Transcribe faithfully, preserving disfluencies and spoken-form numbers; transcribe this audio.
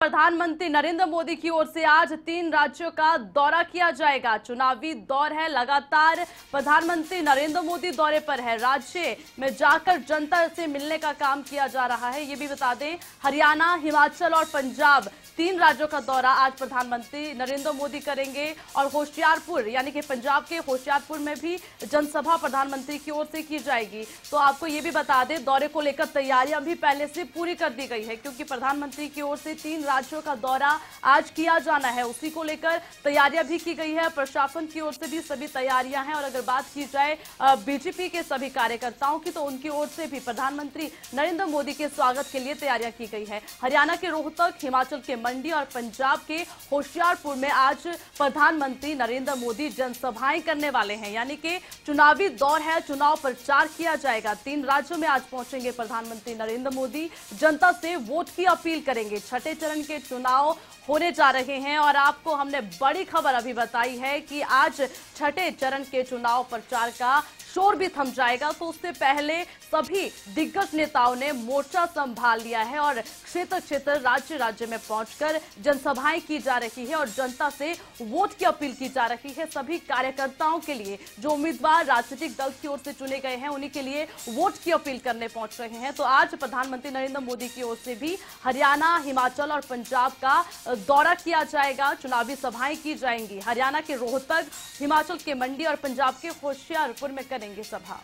प्रधानमंत्री नरेंद्र मोदी की ओर से आज तीन राज्यों का दौरा किया जाएगा। चुनावी दौर है, लगातार प्रधानमंत्री नरेंद्र मोदी दौरे पर है। राज्य में जाकर जनता से मिलने का काम किया जा रहा है। ये भी बता दें, हरियाणा, हिमाचल और पंजाब तीन राज्यों का दौरा आज प्रधानमंत्री नरेंद्र मोदी करेंगे। और होशियारपुर यानी कि पंजाब के होशियारपुर में भी जनसभा प्रधानमंत्री की ओर से की जाएगी। तो आपको ये भी बता दें, दौरे को लेकर तैयारियां भी पहले से पूरी कर दी गई है, क्योंकि प्रधानमंत्री की ओर से तीन राज्यों का दौरा आज किया जाना है, उसी को लेकर तैयारियां भी की गई है। प्रशासन की ओर से भी सभी तैयारियां हैं। और अगर बात की जाए बीजेपी के सभी कार्यकर्ताओं की, तो उनकी ओर से भी प्रधानमंत्री नरेंद्र मोदी के स्वागत के लिए तैयारियां की गई है। हरियाणा के रोहतक, हिमाचल के मंडी और पंजाब के होशियारपुर में आज प्रधानमंत्री नरेंद्र मोदी जनसभाएं करने वाले हैं, यानी कि चुनावी दौर है, चुनाव प्रचार किया जाएगा। तीन राज्यों में आज पहुंचेंगे प्रधानमंत्री नरेंद्र मोदी, जनता से वोट की अपील करेंगे। छठे चरण के चुनाव होने जा रहे हैं और आपको हमने बड़ी खबर अभी बताई है कि आज छठे चरण के चुनाव प्रचार का शोर भी थम जाएगा। तो उससे पहले सभी दिग्गज नेताओं ने मोर्चा संभाल लिया है और क्षेत्र क्षेत्र राज्य राज्य में पहुंचकर जनसभाएं की जा रही है और जनता से वोट की अपील की जा रही है। सभी कार्यकर्ताओं के लिए जो उम्मीदवार राजनीतिक दल की ओर से चुने गए हैं, उन्हीं के लिए वोट की अपील करने पहुंच रहे हैं। तो आज प्रधानमंत्री नरेंद्र मोदी की ओर से भी हरियाणा, हिमाचल और पंजाब का दौरा किया जाएगा, चुनावी सभाएं की जाएंगी। हरियाणा के रोहतक, हिमाचल के मंडी और पंजाब के होशियारपुर में करेंगे सभा।